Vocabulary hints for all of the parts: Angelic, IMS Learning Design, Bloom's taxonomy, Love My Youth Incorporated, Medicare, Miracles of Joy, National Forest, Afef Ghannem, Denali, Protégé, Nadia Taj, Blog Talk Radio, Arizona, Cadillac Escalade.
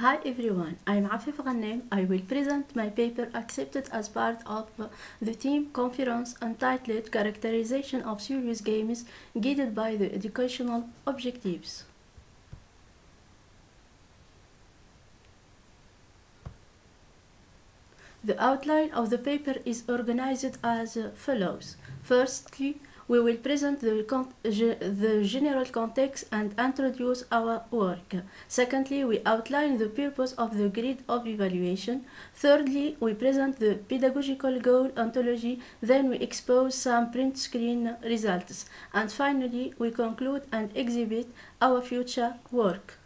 Hi everyone, I'm Afef Ghannem. I will present my paper accepted as part of the team conference entitled Characterization of Serious Games Guided by the Educational Objectives. The outline of the paper is organized as follows. Firstly, we will present the general context and introduce our work. Secondly, we outline the purpose of the grid of evaluation. Thirdly, we present the pedagogical goal ontology. Then we expose some print screen results. And finally, we conclude and exhibit our future work.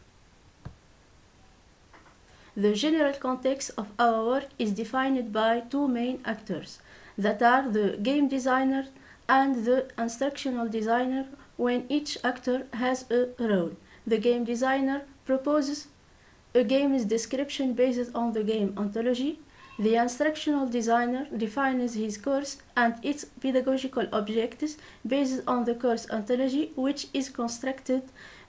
The general context of our work is defined by two main actors, that are the game designer and the instructional designer, when each actor has a role. The game designer proposes a game's description based on the game ontology. The instructional designer defines his course and its pedagogical objectives based on the course ontology, which is constructed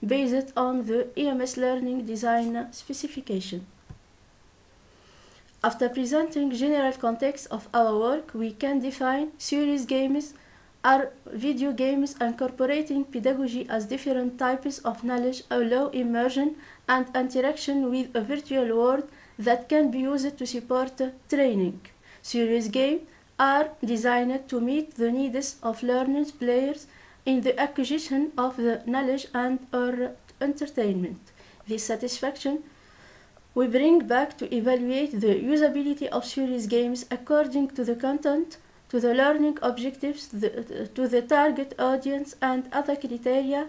based on the IMS Learning Design specification. After presenting general context of our work, we can define serious games are video games incorporating pedagogy as different types of knowledge allow immersion and interaction with a virtual world that can be used to support training. Serious games are designed to meet the needs of learners, players in the acquisition of the knowledge and/or entertainment. This satisfaction we bring back to evaluate the usability of serious games according to the content, to the learning objectives, to the target audience, and other criteria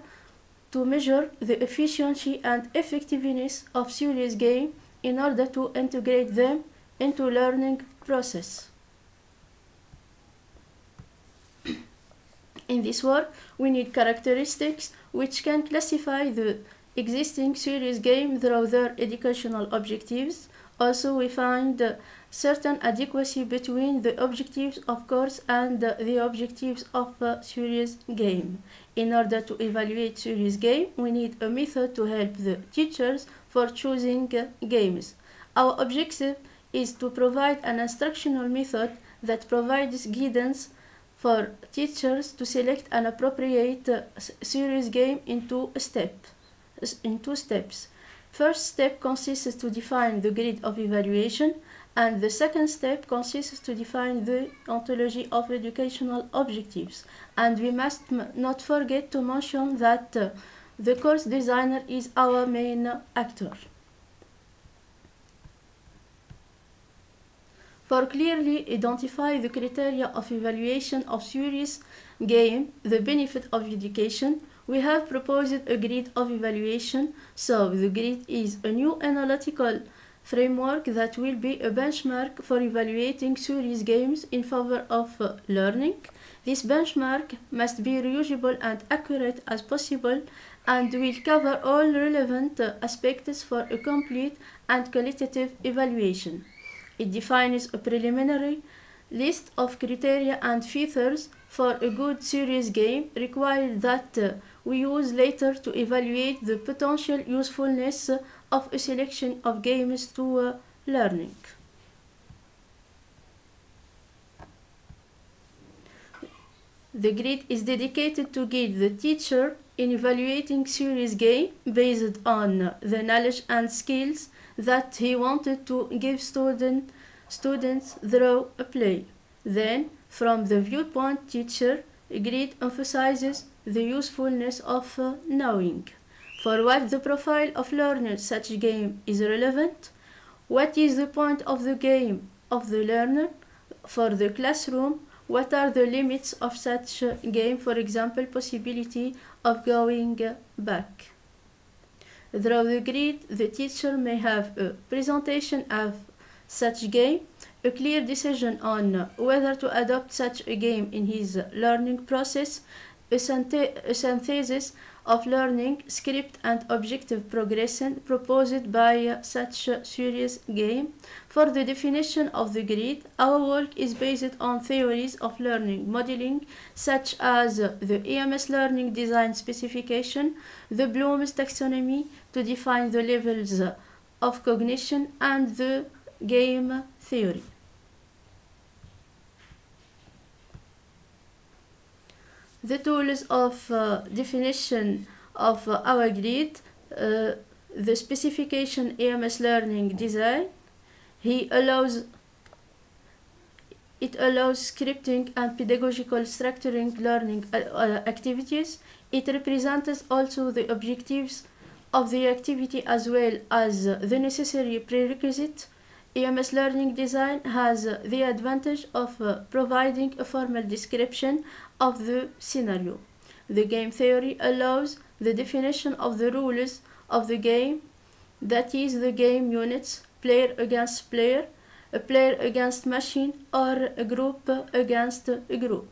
to measure the efficiency and effectiveness of serious games in order to integrate them into learning process. In this work, we need characteristics which can classify the existing serious games through their educational objectives. Also, we find certain adequacy between the objectives of course and the objectives of serious game. In order to evaluate serious game, we need a method to help the teachers for choosing games. Our objective is to provide an instructional method that provides guidance for teachers to select an appropriate serious game in two steps. First step consists to define the grid of evaluation, and the second step consists to define the ontology of educational objectives. And we must not forget to mention that the course designer is our main actor. For clearly identify the criteria of evaluation of serious game, the benefit of education, we have proposed a grid of evaluation. So the grid is a new analytical framework that will be a benchmark for evaluating serious games in favor of learning. This benchmark must be reusable and accurate as possible and will cover all relevant aspects for a complete and qualitative evaluation. It defines a preliminary list of criteria and features for a good serious game required that we use later to evaluate the potential usefulness of a selection of games to learning. The grid is dedicated to guide the teacher in evaluating serious game based on the knowledge and skills that he wanted to give students through a play. Then, from the viewpoint teacher, grid emphasizes the usefulness of knowing for what the profile of learner such game is relevant, what is the point of the game of the learner for the classroom, what are the limits of such game, for example, possibility of going back. Through the grid, the teacher may have a presentation of such game, a clear decision on whether to adopt such a game in his learning process, a synthesis of learning, script and objective progression proposed by such a serious game. For the definition of the grid, our work is based on theories of learning modeling, such as the IMS Learning Design specification, the Bloom's taxonomy to define the levels of cognition and the game theory. The tools of definition of our grid, the specification IMS Learning Design, it allows scripting and pedagogical structuring learning activities. It represents also the objectives of the activity as well as the necessary prerequisites. IMS Learning Design has the advantage of providing a formal description of the scenario. The game theory allows the definition of the rules of the game, that is the game units, player against player, a player against machine, or a group against a group.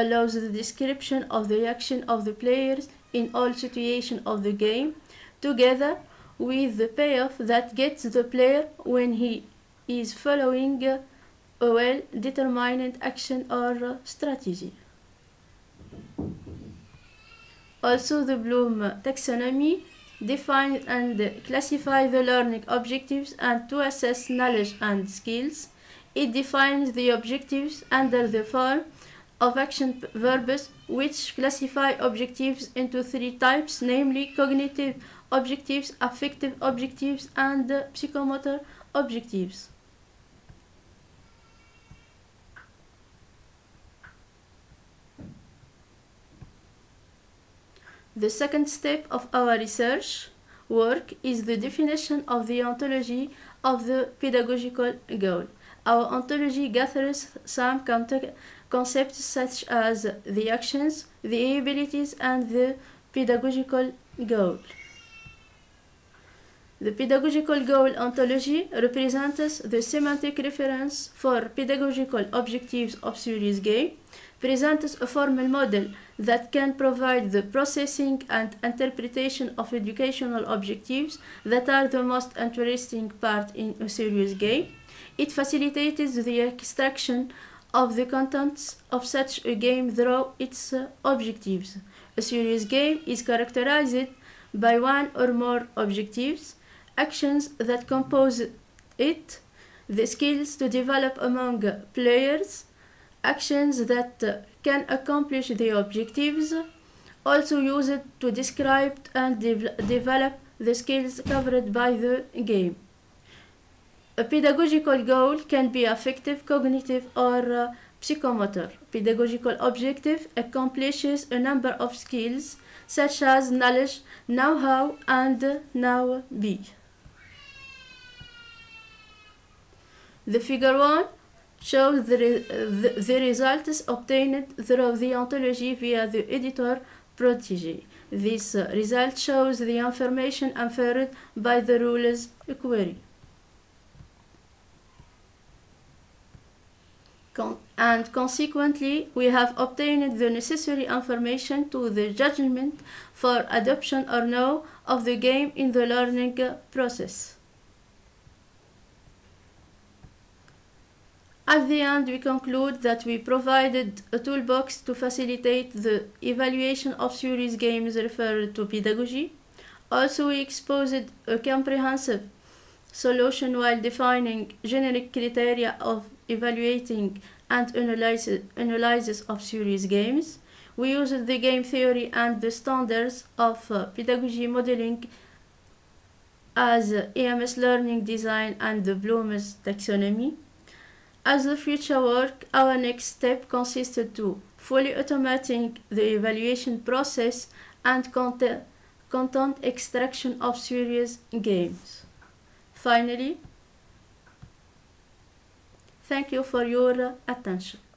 Allows the description of the action of the players in all situations of the game, together with the payoff that gets the player when he is following a well-determined action or strategy. Also, the Bloom taxonomy defines and classifies the learning objectives and to assess knowledge and skills. It defines the objectives under the form of action verbs, which classify objectives into three types, namely cognitive objectives, affective objectives, and psychomotor objectives. The second step of our research work is the definition of the ontology of the pedagogical goal. Our ontology gathers some concepts such as the actions, the abilities, and the pedagogical goal. The pedagogical goal ontology represents the semantic reference for pedagogical objectives of series game, presents a formal model that can provide the processing and interpretation of educational objectives that are the most interesting part in a series game. It facilitates the extraction of the contents of such a game through its objectives. A series game is characterized by one or more objectives, actions that compose it, the skills to develop among players, actions that can accomplish the objectives, also used to describe and develop the skills covered by the game. A pedagogical goal can be affective, cognitive, or psychomotor. Pedagogical objective accomplishes a number of skills such as knowledge, know-how, and know-be. The figure 1 shows the results obtained through the ontology via the editor Protégé. This result shows the information inferred by the rules query. And consequently, we have obtained the necessary information to the judgment for adoption or no of the game in the learning process. At the end, we conclude that we provided a toolbox to facilitate the evaluation of series games referred to pedagogy. Also, we exposed a comprehensive solution while defining generic criteria of evaluating and analysis of series games. We used the game theory and the standards of pedagogy modeling as IMS Learning Design and the Bloom's taxonomy. As the future work, our next step consisted to fully automating the evaluation process and content extraction of series games. Finally, thank you for your attention.